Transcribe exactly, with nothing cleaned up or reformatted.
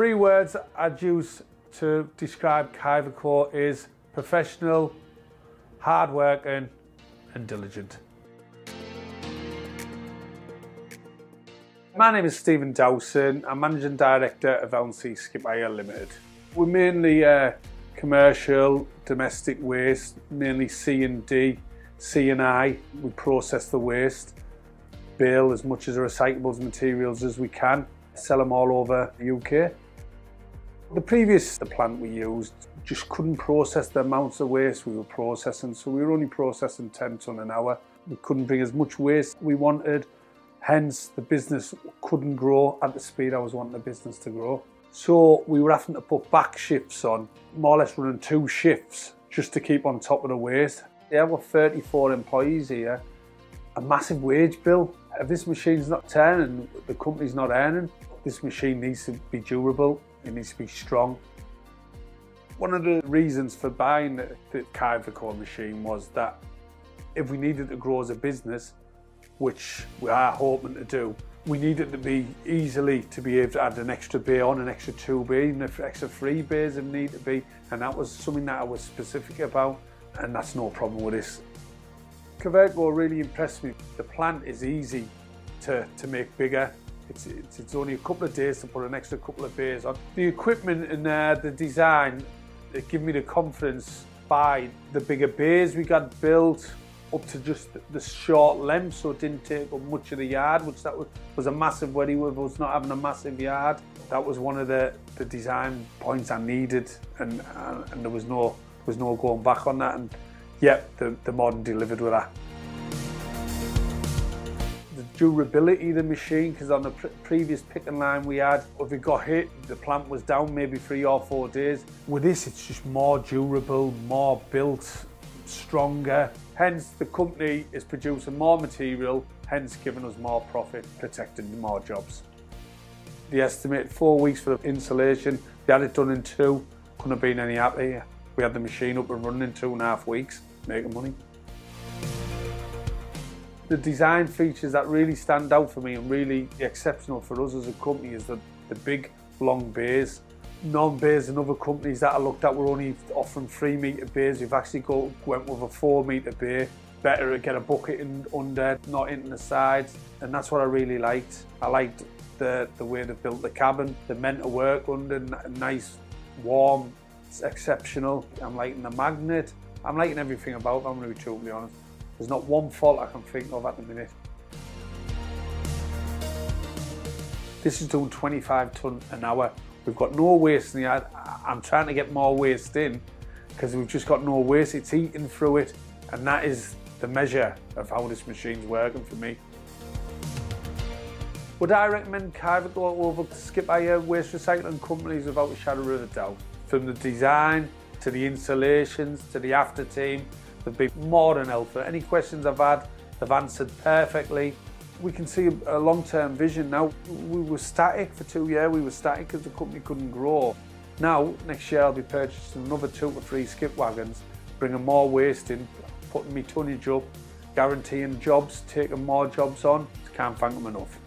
three words I'd use to describe Kiverco is professional, hard working and diligent. My name is Stephen Dowson. I'm Managing Director of L and C Skip Hire Limited. We're mainly uh, commercial, domestic waste, mainly C and D, C and I. We process the waste, bale as much as recyclables materials as we can, sell them all over the U K. The previous the plant we used just couldn't process the amounts of waste we were processing, so we were only processing ten tonne an hour. We couldn't bring as much waste we wanted, hence the business couldn't grow at the speed I was wanting the business to grow. So we were having to put back shifts on, more or less running two shifts just to keep on top of the waste. There were thirty-four employees here, a massive wage bill. If this machine's not turning, the company's not earning. This machine needs to be durable, it needs to be strong. One of the reasons for buying the Kiverco machine was that if we needed to grow as a business, which we are hoping to do, we needed to be easily to be able to add an extra bay on, an extra two bay, even an extra three bays if need to be, and that was something that I was specific about, and that's no problem with this. Kiverco really impressed me. The plant is easy to, to make bigger. It's, it's, it's only a couple of days to put an extra couple of bays on. The equipment and uh, the design, it gave me the confidence by the bigger bays we got built up to just the short length, so it didn't take up much of the yard, which that was, was a massive worry with us not having a massive yard. That was one of the, the design points I needed, and, and, and there was no, there was no going back on that. And yeah, the, the modern delivered with that. The durability of the machine, because on the pre previous picking line we had, if it got hit, the plant was down maybe three or four days. With this, it's just more durable, more built, stronger. Hence, the company is producing more material, hence giving us more profit, protecting more jobs. The estimate, four weeks for the installation, we had it done in two, couldn't have been any happier. We had the machine up and running in two and a half weeks, making money. The design features that really stand out for me and really exceptional for us as a company is the, the big, long bays. Non-bays and other companies that I looked at were only offering three metre bays. We've actually got, went with a four metre bay. Better to get a bucket in under, not into the sides. And that's what I really liked. I liked the, the way they built the cabin. They're meant to work under, nice, warm, it's exceptional. I'm liking the magnet. I'm liking everything about it, I'm going to be totally honest. There's not one fault I can think of at the minute. This is doing twenty-five tonne an hour. We've got no waste in the yard. I'm trying to get more waste in because we've just got no waste. It's eating through it, and that is the measure of how this machine's working for me. Would I recommend Kiverco over Skip Hire waste recycling companies? Without a shadow of a doubt. From the design to the installations to the after team, they've been more than helpful. Any questions I've had, they've answered perfectly. We can see a long-term vision now. We were static for two years. We were static because the company couldn't grow. Now, next year I'll be purchasing another two to three skip wagons, bringing more waste in, putting me tonnage up, guaranteeing jobs, taking more jobs on. Can't thank them enough.